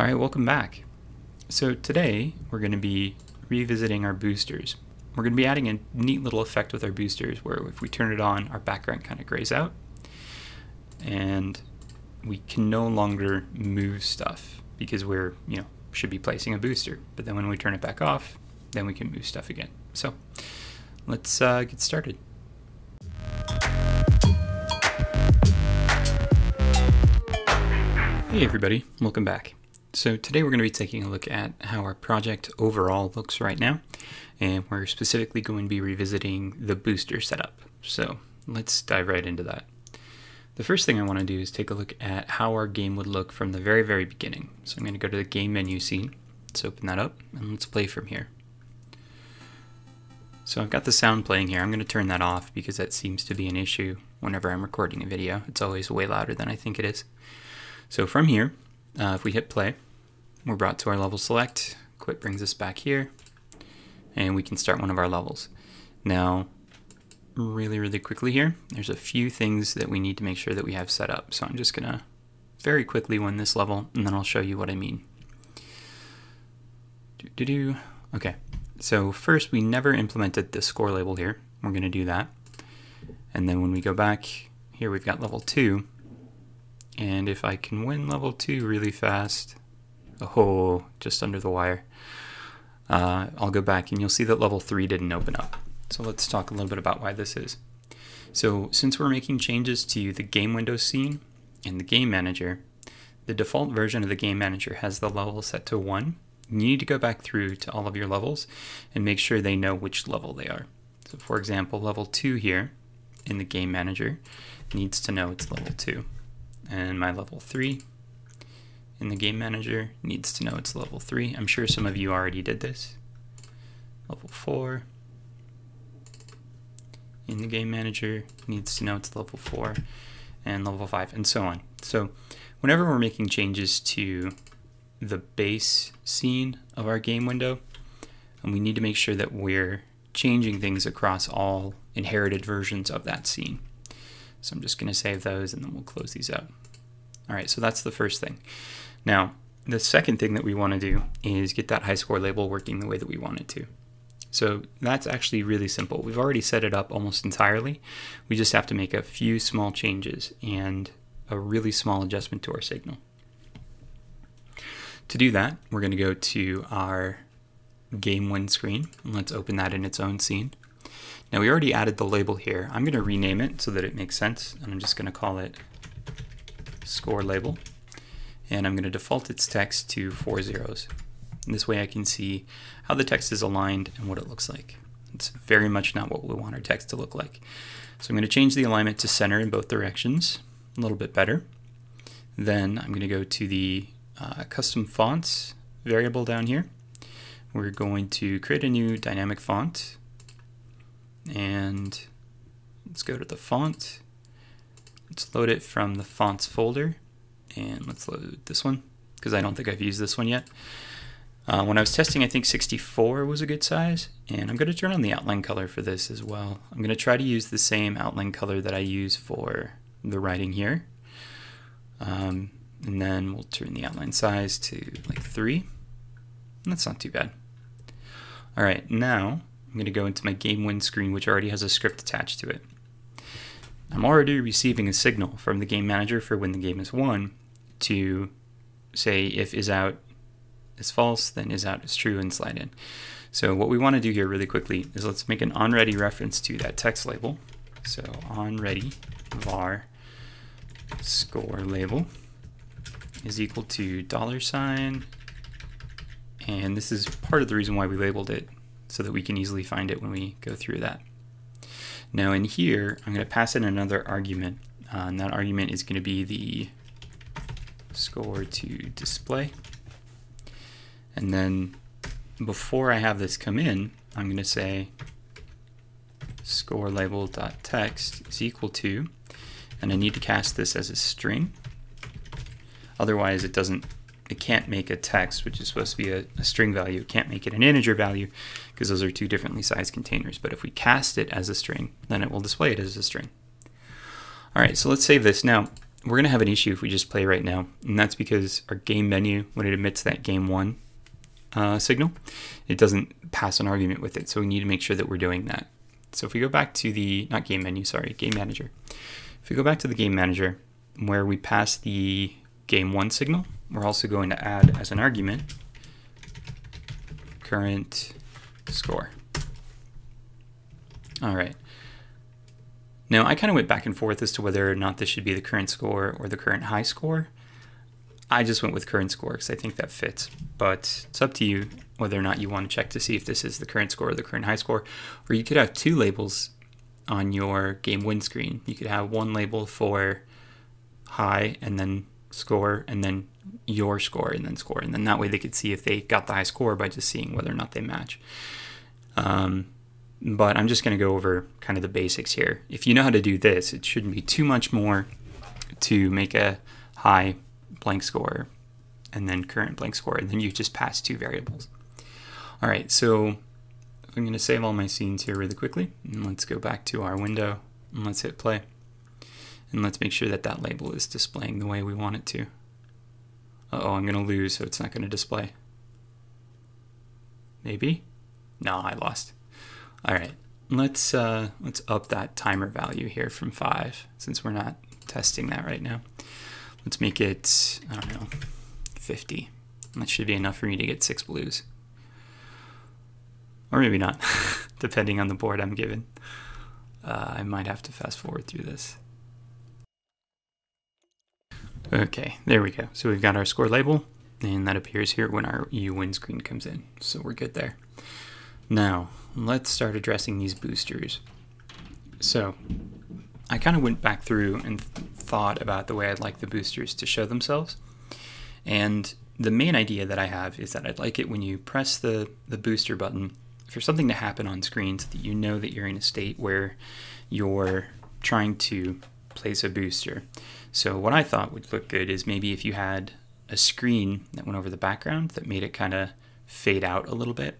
All right, welcome back. So today we're going to be revisiting our boosters. We're going to be adding a neat little effect with our boosters where if we turn it on, our background kind of grays out and we can no longer move stuff because we're, you know, should be placing a booster. But then when we turn it back off, then we can move stuff again. So let's get started. Hey everybody, welcome back. So today we're going to be taking a look at how our project overall looks right now, and we're specifically going to be revisiting the booster setup. So let's dive right into that. The first thing I want to do is take a look at how our game would look from the very, very beginning. So I'm going to go to the game menu scene. Let's open that up and let's play from here. So I've got the sound playing here. I'm going to turn that off because that seems to be an issue whenever I'm recording a video. It's always way louder than I think it is. So from here, if we hit play, we're brought to our level select. Quit brings us back here, and we can start one of our levels. Now, really quickly here, there's a few things that we need to make sure that we have set up. So I'm just going to very quickly win this level, and then I'll show you what I mean. Okay, so first, we never implemented the score label here. We're going to do that. And then when we go back here, we've got level 2. And if I can win level 2 really fast, oh, just under the wire, I'll go back and you'll see that level 3 didn't open up. So let's talk a little bit about why this is. So since we're making changes to the game window scene and the game manager, the default version of the game manager has the level set to 1. You need to go back through to all of your levels and make sure they know which level they are. So for example, level 2 here in the game manager needs to know it's level 2. And my level 3 in the game manager needs to know it's level 3. I'm sure some of you already did this. Level 4 in the game manager needs to know it's level 4 and level 5 and so on. So whenever we're making changes to the base scene of our game window, and we need to make sure that we're changing things across all inherited versions of that scene. So I'm just going to save those and then we'll close these out. All right, so that's the first thing. Now, the second thing that we want to do is get that high score label working the way that we want it to. So that's actually really simple. We've already set it up almost entirely. We just have to make a few small changes and a really small adjustment to our signal. To do that, we're going to go to our game win screen and let's open that in its own scene. Now, we already added the label here. I'm going to rename it so that it makes sense, and I'm just going to call it score label, and I'm going to default its text to 4 zeros. And this way I can see how the text is aligned and what it looks like. It's very much not what we want our text to look like. So I'm going to change the alignment to center in both directions, a little bit better. Then I'm going to go to the custom fonts variable down here. We're going to create a new dynamic font. And let's go to the font. Let's load it from the fonts folder. And let's load this one, because I don't think I've used this one yet. When I was testing, I think 64 was a good size. And I'm going to turn on the outline color for this as well. I'm going to try to use the same outline color that I use for the writing here. And then we'll turn the outline size to like 3. And that's not too bad. All right, now I'm going to go into my game win screen, which already has a script attached to it. I'm already receiving a signal from the game manager for when the game is won to say if is out is false, then is out is true, and slide in. So what we want to do here really quickly is let's make an onReady reference to that text label. So onReady var score label is equal to $, and this is part of the reason why we labeled it, so that we can easily find it when we go through that. Now in here, I'm going to pass in another argument, and that argument is going to be the score to display. And then before I have this come in, I'm going to say score label dot text is equal to, and I need to cast this as a string. Otherwise, it doesn't. It can't make a text, which is supposed to be a string value. It can't make it an integer value because those are two differently sized containers. But if we cast it as a string, then it will display it as a string. All right, so let's save this. Now, we're going to have an issue if we just play right now, and that's because our game menu, when it emits that game one signal, it doesn't pass an argument with it, so we need to make sure that we're doing that. So if we go back to the, not game menu, sorry, game manager. If we go back to the game manager, where we pass the game one signal, we're also going to add as an argument current score. All right. Now, I kind of went back and forth as to whether or not this should be the current score or the current high score. I just went with current score because I think that fits, but it's up to you whether or not you want to check to see if this is the current score or the current high score, or you could have two labels on your game win screen. You could have one label for high and then score and then your score, and then that way they could see if they got the high score by just seeing whether or not they match. But I'm just going to go over kind of the basics here. If you know how to do this, it shouldn't be too much more to make a high blank score and then current blank score, and then you just pass two variables. All right, so I'm going to save all my scenes here really quickly, and let's go back to our window and let's hit play, and let's make sure that that label is displaying the way we want it to. Uh-oh, I'm going to lose, so it's not going to display. Maybe? No, I lost. All right, let's up that timer value here from 5, since we're not testing that right now. Let's make it, I don't know, 50. That should be enough for me to get 6 blues. Or maybe not, depending on the board I'm given. I might have to fast forward through this. Okay, there we go. So we've got our score label, and that appears here when our EU win screen comes in. So we're good there. Now, let's start addressing these boosters. So I kind of went back through and thought about the way I'd like the boosters to show themselves. And the main idea that I have is that I'd like it when you press the booster button for something to happen on screen so that you know that you're in a state where you're trying to place a booster. So what I thought would look good is maybe if you had a screen that went over the background that made it kind of fade out a little bit,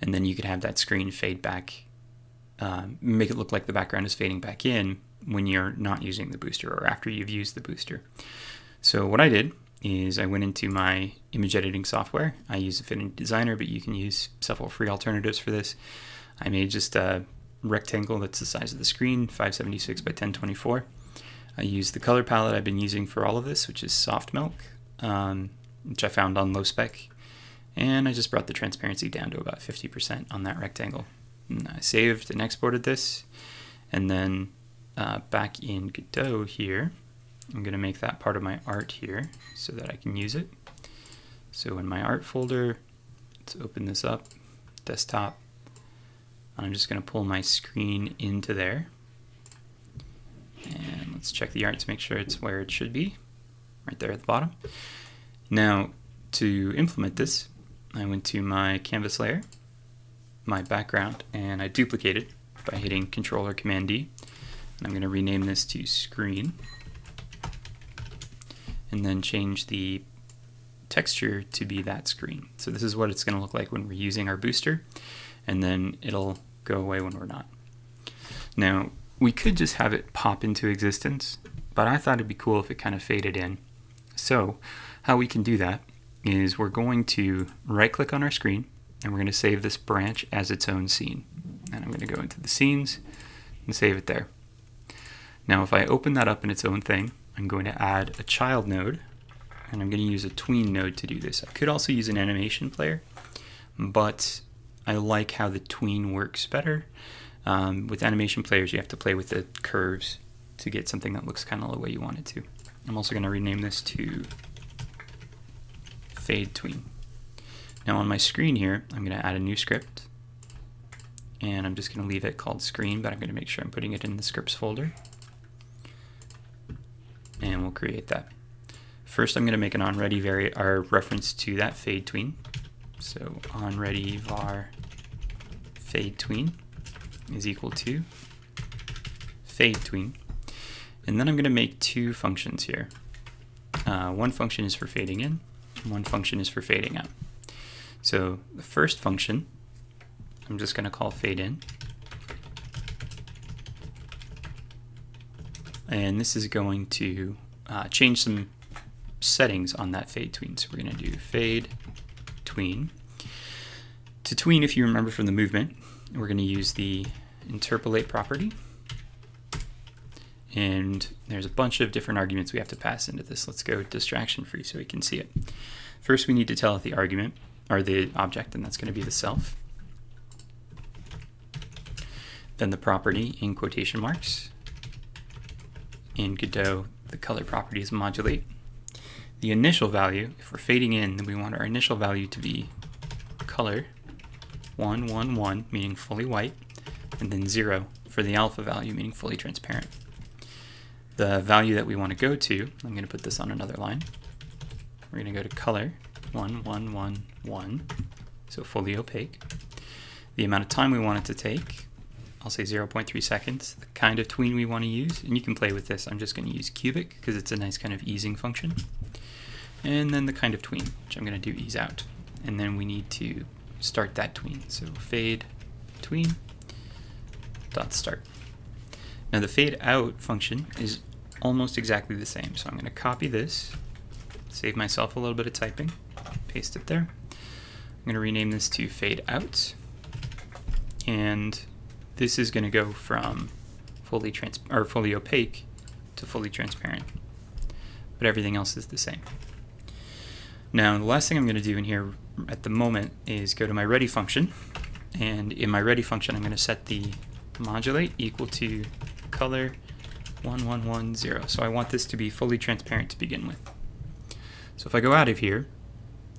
and then you could have that screen fade back, make it look like the background is fading back in when you're not using the booster or after you've used the booster. So what I did is I went into my image editing software. I use Affinity Designer, but you can use several free alternatives for this. I made just a rectangle that's the size of the screen, 576 by 1024. I used the color palette I've been using for all of this, which is Soft Milk, which I found on Low Spec. And I just brought the transparency down to about 50% on that rectangle. And I saved and exported this. And then back in Godot here, I'm going to make that part of my art here so that I can use it. So in my art folder, let's open this up, desktop. I'm just going to pull my screen into there. And let's check the art to make sure it's where it should be, right there at the bottom. Now, to implement this, I went to my canvas layer, my background, and I duplicated by hitting Control or Command D. And I'm going to rename this to Screen, and then change the texture to be that screen. So this is what it's going to look like when we're using our booster, and then it'll go away when we're not. Now, we could just have it pop into existence, but I thought it'd be cool if it kind of faded in. So how we can do that is we're going to right-click on our screen, and we're going to save this branch as its own scene. And I'm going to go into the scenes and save it there. Now, if I open that up in its own thing, I'm going to add a child node, and I'm going to use a tween node to do this. I could also use an animation player, but I like how the tween works better. With animation players, you have to play with the curves to get something that looks kind of the way you want it to. I'm also going to rename this to Fade Tween. Now on my screen here, I'm going to add a new script, and I'm just going to leave it called Screen, but I'm going to make sure I'm putting it in the scripts folder, and we'll create that. First, I'm going to make an onReady reference to that Fade Tween. So onReady var Fade Tween is equal to Fade Tween, and then I'm going to make two functions here. One function is for fading in. One function is for fading out. So the first function, I'm just going to call fade in. And this is going to change some settings on that fade tween. So we're going to do fade tween. To tween, if you remember from the movement, we're going to use the interpolate property. And there's a bunch of different arguments we have to pass into this. Let's go distraction free so we can see it. First, we need to tell it the argument, or the object, and that's going to be the self. Then the property in quotation marks. In Godot, the color property is modulate. The initial value, if we're fading in, then we want our initial value to be color 111, meaning fully white, and then 0 for the alpha value, meaning fully transparent. The value that we want to go to, I'm going to put this on another line. We're going to go to color 1111, so fully opaque. The amount of time we want it to take, I'll say 0.3 seconds. The kind of tween we want to use, and you can play with this. I'm just going to use cubic because it's a nice kind of easing function. And then the kind of tween, which I'm going to do ease out. And then we need to start that tween. So fade tween dot start. Now the fade out function is almost exactly the same. So I'm going to copy this, save myself a little bit of typing, paste it there. I'm going to rename this to fade out, and this is going to go from fully opaque to fully transparent, but everything else is the same. Now the last thing I'm going to do in here at the moment is go to my ready function, and in my ready function I'm going to set the modulate equal to color 1110. So I want this to be fully transparent to begin with. So if I go out of here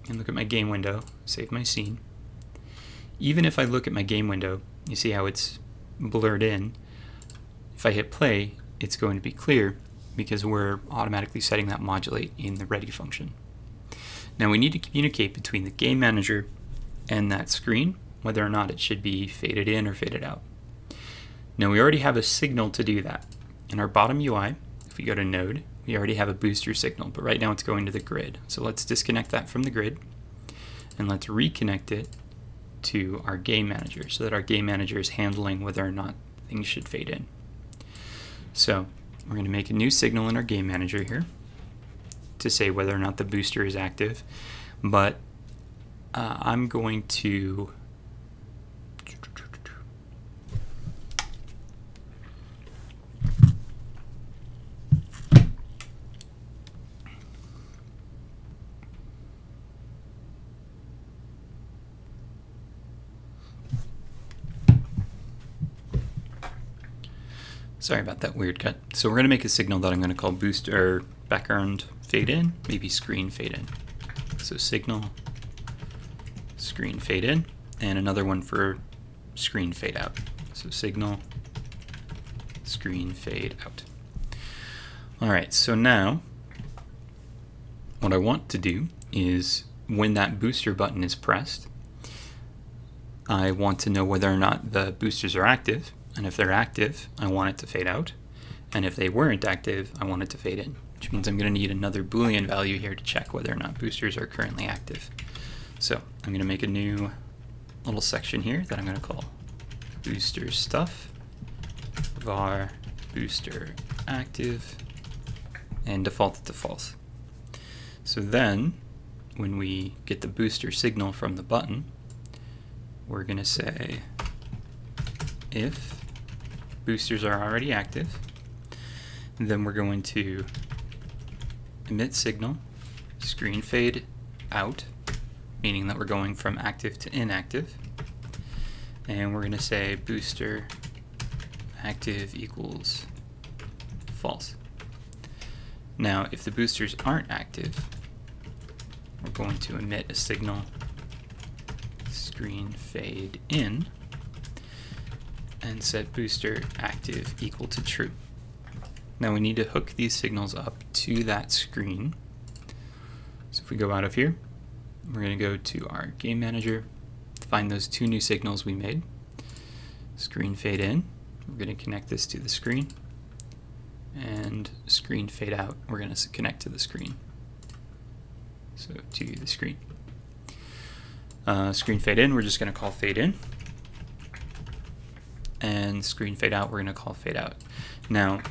and look at my game window, save my scene, even if I look at my game window, you see how it's blurred in. If I hit play, it's going to be clear because we're automatically setting that modulate in the ready function. Now we need to communicate between the game manager and that screen whether or not it should be faded in or faded out. Now we already have a signal to do that. In our bottom UI, if we go to node, we already have a booster signal, but right now it's going to the grid. So let's disconnect that from the grid and let's reconnect it to our game manager so that our game manager is handling whether or not things should fade in. So we're going to make a new signal in our game manager here to say whether or not the booster is active, but I'm going to sorry about that weird cut. So we're going to make a signal that I'm going to call booster background fade in, maybe screen fade in. So signal screen fade in, and another one for screen fade out. So signal screen fade out. All right, so now what I want to do is when that booster button is pressed, I want to know whether or not the boosters are active. And if they're active, I want it to fade out. And if they weren't active, I want it to fade in, which means I'm going to need another Boolean value here to check whether or not boosters are currently active. So I'm going to make a new little section here that I'm going to call booster stuff, var booster active, and default it to false. So then when we get the booster signal from the button, we're going to say, if boosters are already active, then we're going to emit signal, screen fade out, meaning that we're going from active to inactive. And we're going to say booster active equals false. Now, if the boosters aren't active, we're going to emit a signal, screen fade in, and set booster active equal to true. Now we need to hook these signals up to that screen. So if we go out of here, we're going to go to our game manager, find those two new signals we made. Screen fade in, we're going to connect this to the screen, and screen fade out, we're going to connect to the screen. So to the screen. Screen fade in, we're just going to call fade in. And screen fade out, we're going to call fade out. Now,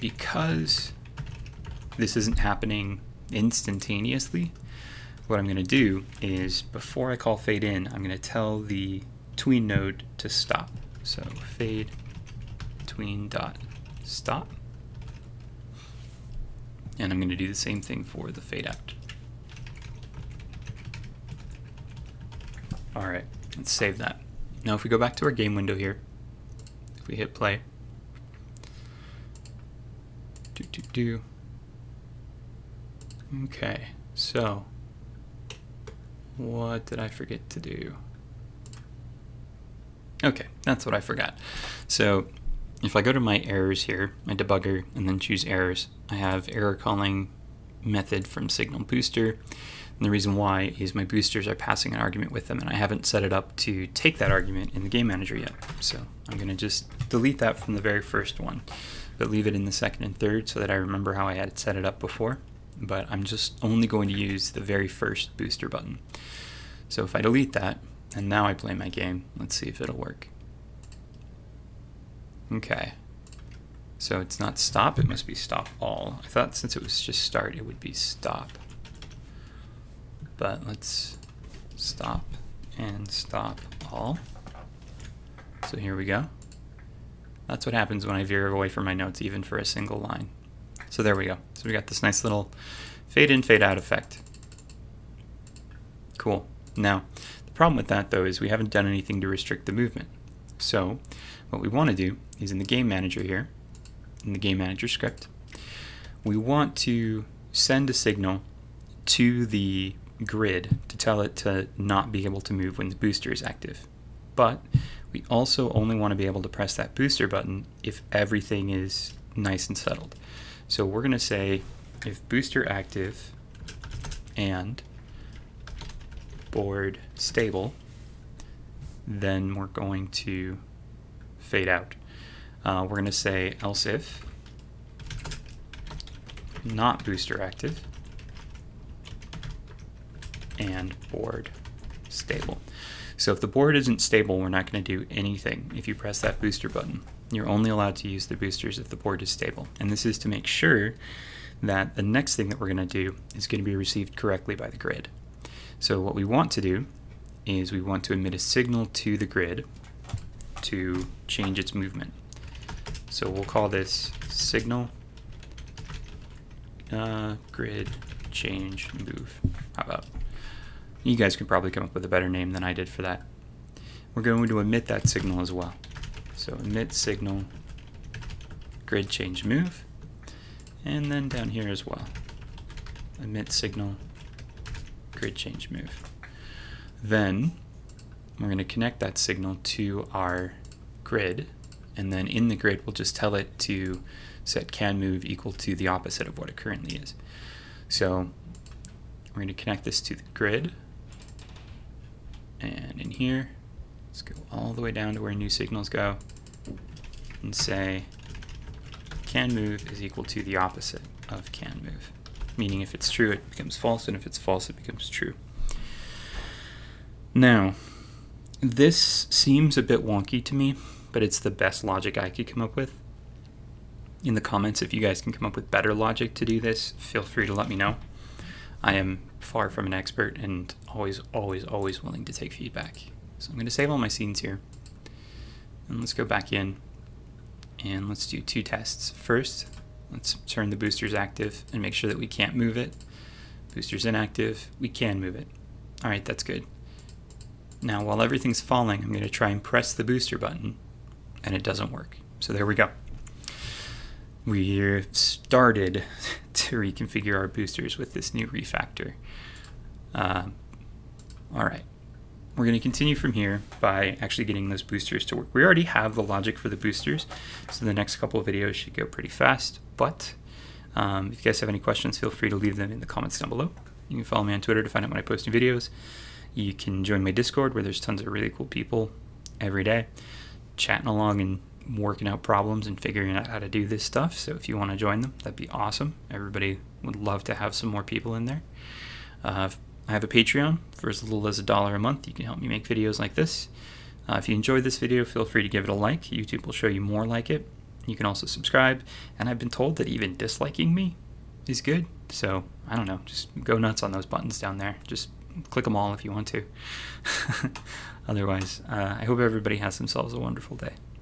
because this isn't happening instantaneously, what I'm going to do is before I call fade in, I'm going to tell the tween node to stop. So fade tween dot stop. And I'm going to do the same thing for the fade out. All right, let's save that. Now if we go back to our game window here, if we hit play, okay, so what did I forget to do? Okay, that's what I forgot. So if I go to my errors here, my debugger, and then choose errors, I have error calling method from signal booster. And the reason why is my boosters are passing an argument with them, and I haven't set it up to take that argument in the game manager yet. So I'm going to just delete that from the very first one, but leave it in the second and third so that I remember how I had set it up before. But I'm just only going to use the very first booster button. So if I delete that, and now I play my game, let's see if it'll work. Okay. So it's not stop, it must be stop all. I thought since it was just start, it would be stop. But let's stop and stop all. So here we go. That's what happens when I veer away from my notes, even for a single line. So there we go. So we got this nice little fade in, fade out effect. Cool. Now, the problem with that though is we haven't done anything to restrict the movement. So what we want to do is in the game manager here, in the game manager script, we want to send a signal to the grid to tell it to not be able to move when the booster is active. But we also only want to be able to press that booster button if everything is nice and settled. So we're going to say if booster active and board stable, then we're going to fade out. We're going to say else if not booster active and board stable. So if the board isn't stable, we're not going to do anything if you press that booster button. You're only allowed to use the boosters if the board is stable. And this is to make sure that the next thing that we're going to do is going to be received correctly by the grid. So what we want to do is we want to emit a signal to the grid to change its movement. So we'll call this signal grid change move. How about? You guys could probably come up with a better name than I did for that. We're going to emit that signal as well. So emit signal, grid change move, and then down here as well. Emit signal, grid change move. Then we're going to connect that signal to our grid, and then in the grid we'll just tell it to set can move equal to the opposite of what it currently is. So we're going to connect this to the grid. And in here, let's go all the way down to where new signals go and say can move is equal to the opposite of can move, meaning if it's true it becomes false, and if it's false it becomes true. Now, this seems a bit wonky to me, but it's the best logic I could come up with. In the comments, if you guys can come up with better logic to do this, feel free to let me know. I am far from an expert and always, always, always willing to take feedback. So I'm going to save all my scenes here. And let's go back in and let's do two tests. First, let's turn the boosters active and make sure that we can't move it. Boosters inactive, we can move it. All right, that's good. Now, while everything's falling, I'm going to try and press the booster button, and it doesn't work. So there we go. We've started to reconfigure our boosters with this new refactor. All right, we're going to continue from here by actually getting those boosters to work. We already have the logic for the boosters, so the next couple of videos should go pretty fast. But if you guys have any questions, feel free to leave them in the comments down below. You can follow me on Twitter to find out when I post new videos. You can join my Discord where there's tons of really cool people every day chatting along and working out problems and figuring out how to do this stuff. So if you want to join them, that'd be awesome. Everybody would love to have some more people in there. I have a Patreon for as little as $1 a month. You can help me make videos like this. If you enjoyed this video, feel free to give it a like. YouTube will show you more like it. You can also subscribe. And I've been told that even disliking me is good. So I don't know, just go nuts on those buttons down there. Just click them all if you want to. Otherwise, I hope everybody has themselves a wonderful day.